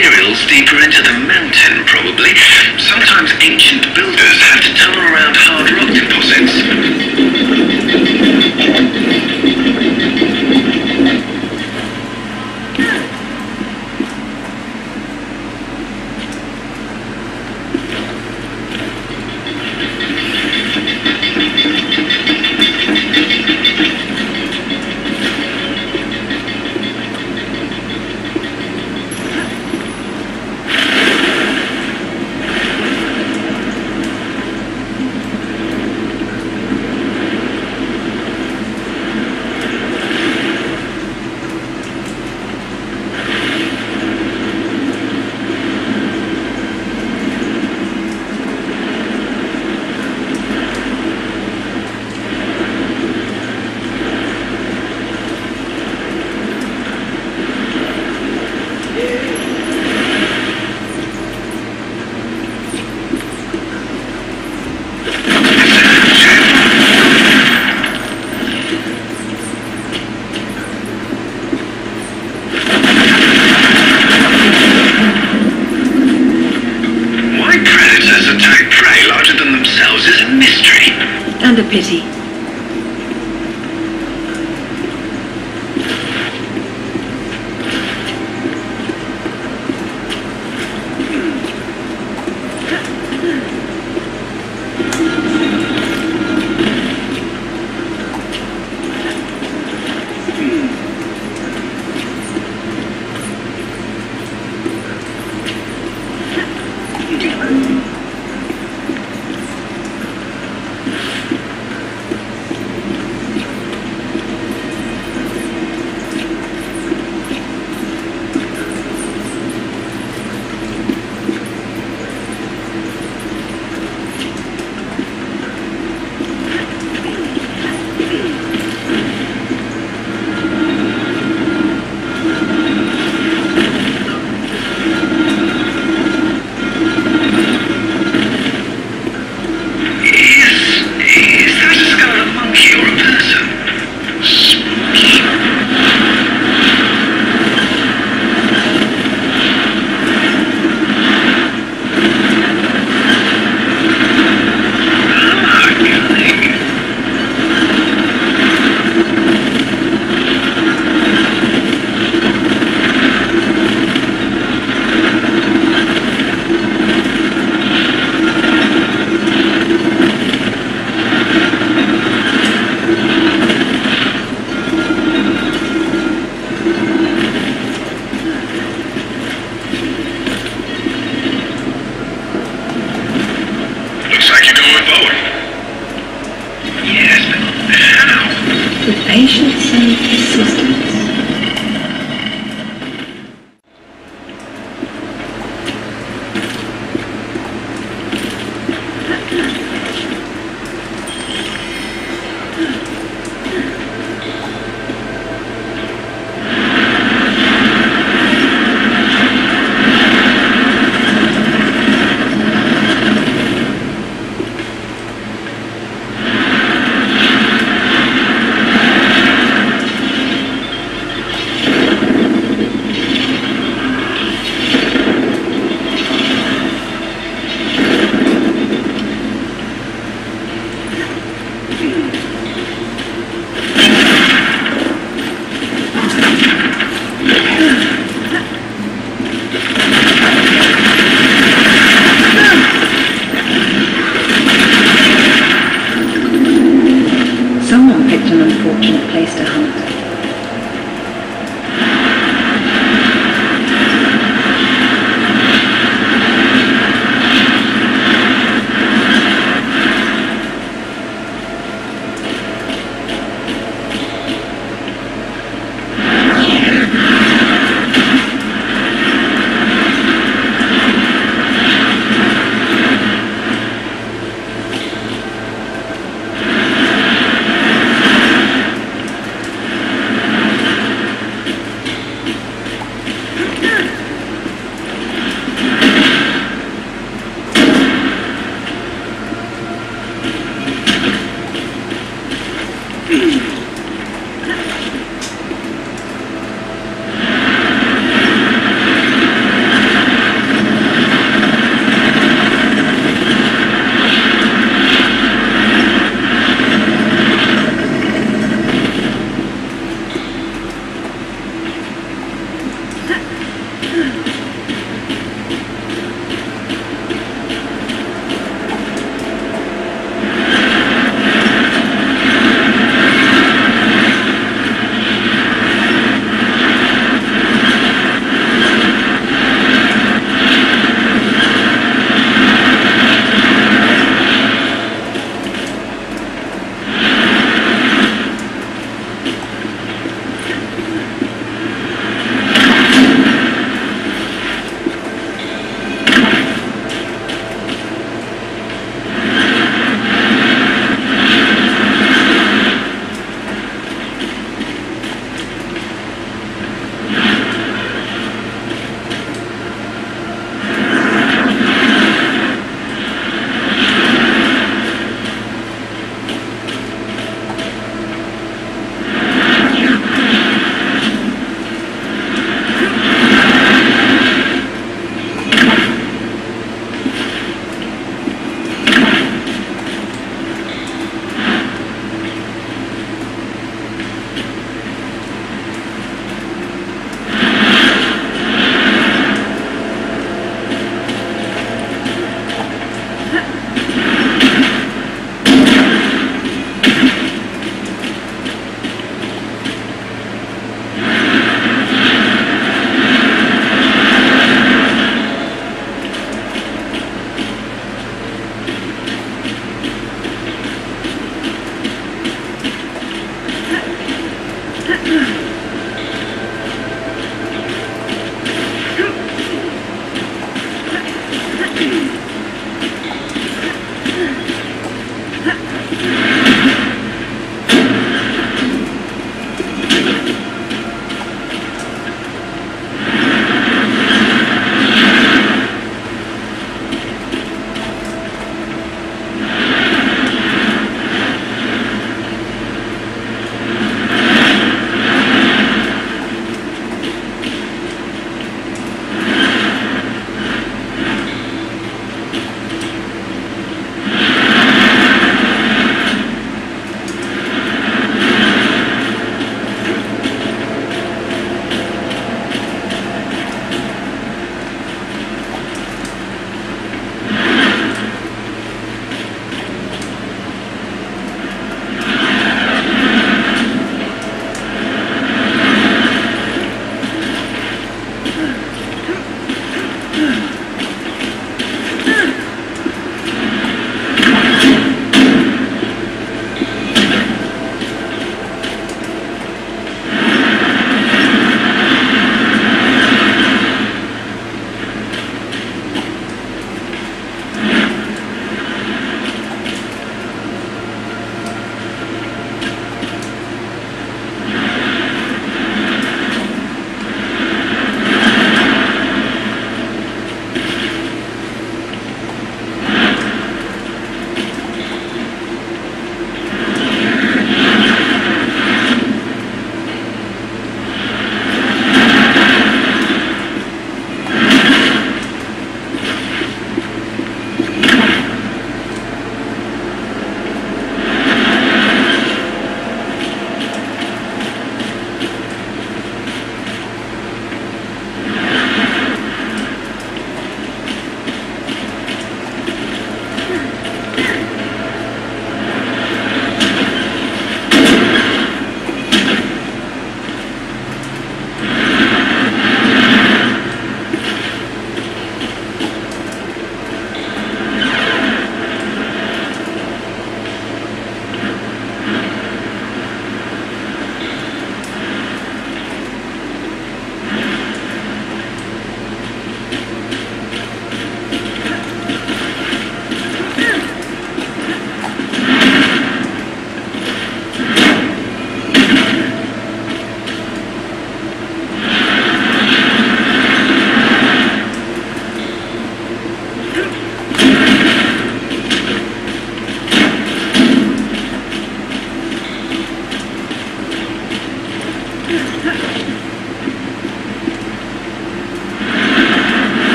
materials deeper into the mountain, probably. Sometimes ancient builders had to tunnel around hard rock deposits. Patience and persistence.